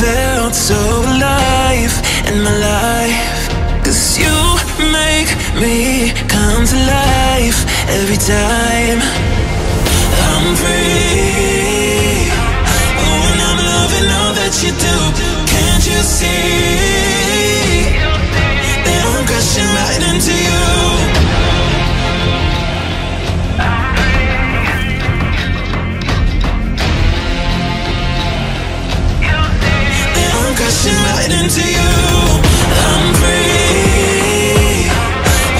felt so alive in my life, 'cause you make me come to life every time I'm free. Oh, when I'm loving all that you do, can't you see that I'm crashing right into you? Crashing right into you. I'm free.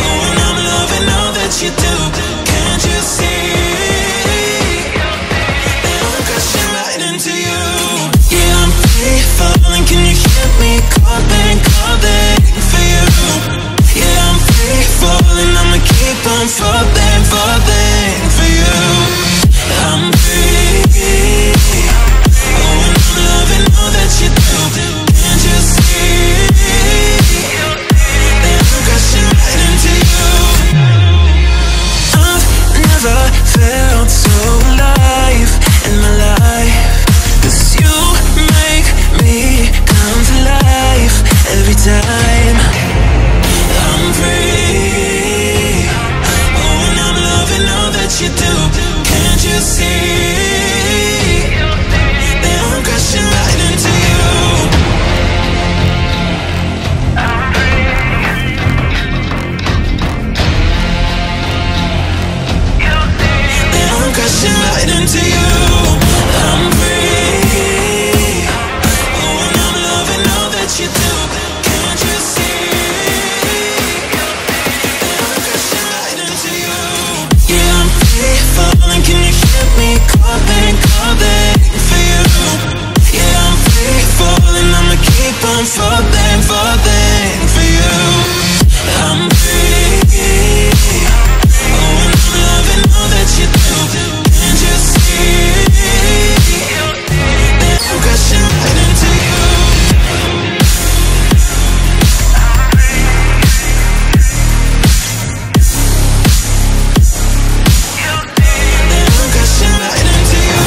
Oh, when I'm loving all that you do, can't you see that I'm crashing right into you? Yeah, I'm free falling, can you hear me calling for you? Yeah, I'm free falling, I'ma keep on falling for you. I'm free. Oh, when I'm loving all that you do, felt so alive in my life, 'cause you make me come to life every time I'm free. Oh, when I'm loving all that you do, can't you see that I'm crashing right into you? Crashing right into you. I'm free. Oh, when I'm loving all that you do, can't you see that I'm crashing right into you? Yeah, I'm free falling, can you hear me calling for you? Yeah, I'm free falling, I'ma keep on falling for you. I'm free. Oh, when I'm loving all that you do, can't you see that I'm crashing right into you? That I'm crashing right into you.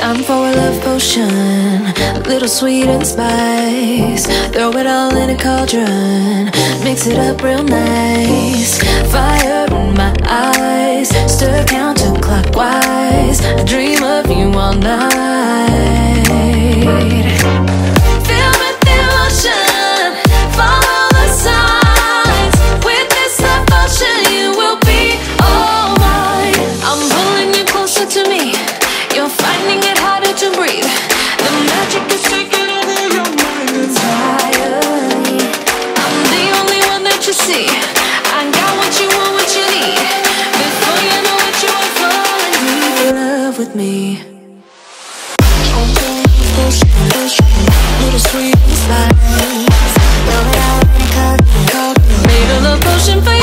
Time for a love potion, a little sweet and spice. Throw it all in a cauldron, mix it up real nice. Fire in my eyes, stir counterclockwise. I dream of you all night. Feel with the ocean, follow the signs. With this love potion, you will be all mine. I'm pulling you closer to me, you're finding it harder to breathe. The magic is taking over your mind entirely. I'm the only one that you see. I got what you want, what you need. Before you know it, you are falling in love with me. Little sweet spice, throw it out and cut. Made a love potion for you.